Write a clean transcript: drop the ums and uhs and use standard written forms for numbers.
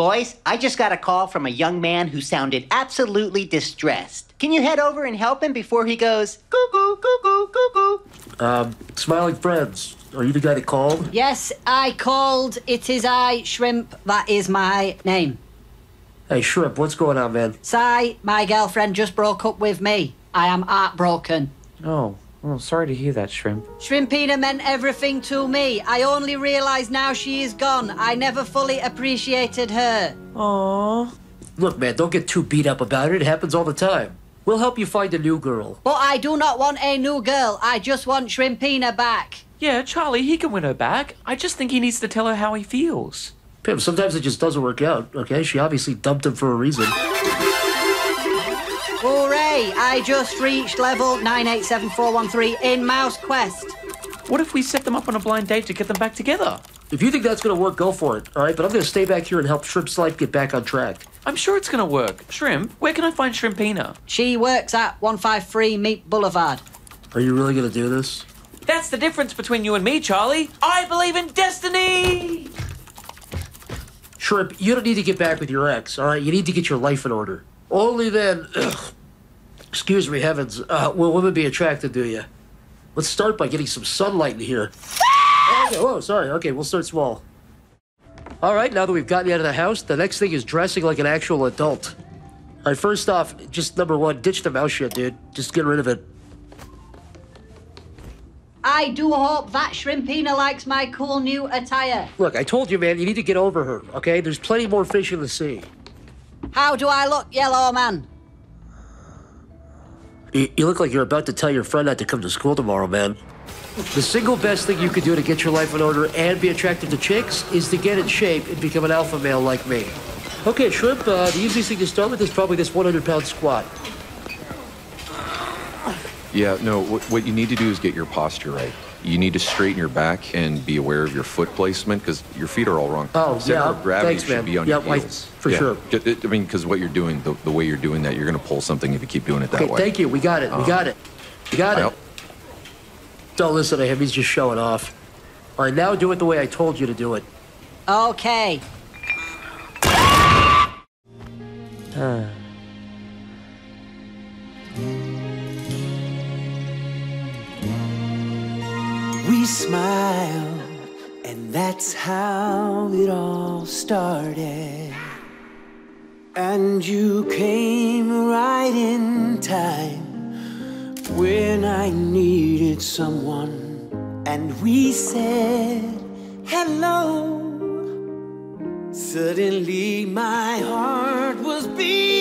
Boys, I just got a call from a young man who sounded absolutely distressed. Can you head over and help him before he goes cuckoo, cuckoo, cuckoo? Smiling Friends, are you the guy that called? Yes, I called. It is I, Shrimp. That is my name. Hey, Shrimp, what's going on, man? Si, my girlfriend just broke up with me. I am heartbroken. Oh. Well, sorry to hear that, Shrimp. Shrimpina meant everything to me. I only realise now she is gone. I never fully appreciated her. Aww. Look, man, don't get too beat up about it. It happens all the time. We'll help you find a new girl. But I do not want a new girl. I just want Shrimpina back. Yeah, Charlie, he can win her back. I just think he needs to tell her how he feels. Pim, sometimes it just doesn't work out, okay? She obviously dumped him for a reason. Hooray! I just reached level 987413 in Mouse Quest. What if we set them up on a blind date to get them back together? If you think that's going to work, go for it, all right? But I'm going to stay back here and help Shrimpslide get back on track. I'm sure it's going to work. Shrimp, where can I find Shrimpina? She works at 153 Meat Boulevard. Are you really going to do this? That's the difference between you and me, Charlie. I believe in destiny! Shrimp, you don't need to get back with your ex, all right? You need to get your life in order. Only then, excuse me, heavens, will women be attracted to you? Let's start by getting some sunlight in here. Okay, whoa, sorry. Okay, we'll start small. All right, now that we've gotten you out of the house, the next thing is dressing like an actual adult. All right, first off, just number one, ditch the mouse shit, dude. Just get rid of it. I do hope that Shrimpina likes my cool new attire. Look, I told you, man, you need to get over her, okay? There's plenty more fish in the sea. How do I look, Yellow Man? You look like you're about to tell your friend not to come to school tomorrow, man. The single best thing you can do to get your life in order and be attractive to chicks is to get in shape and become an alpha male like me. Okay, Shrimp, the easiest thing to start with is probably this 100-pound squat. Yeah, no, what you need to do is get your posture right. You need to straighten your back and be aware of your foot placement because your feet are all wrong. Oh, yeah. Gravity should be on your heels. For sure. I mean, because what you're doing, the way you're doing that, you're going to pull something if you keep doing it that way. Thank you. We got it. We got it. We got it. Don't listen to him. He's just showing off. All right, now do it the way I told you to do it. Okay. We smiled, and that's how it all started. And you came right in time when I needed someone. And we said hello. Suddenly my heart was beating.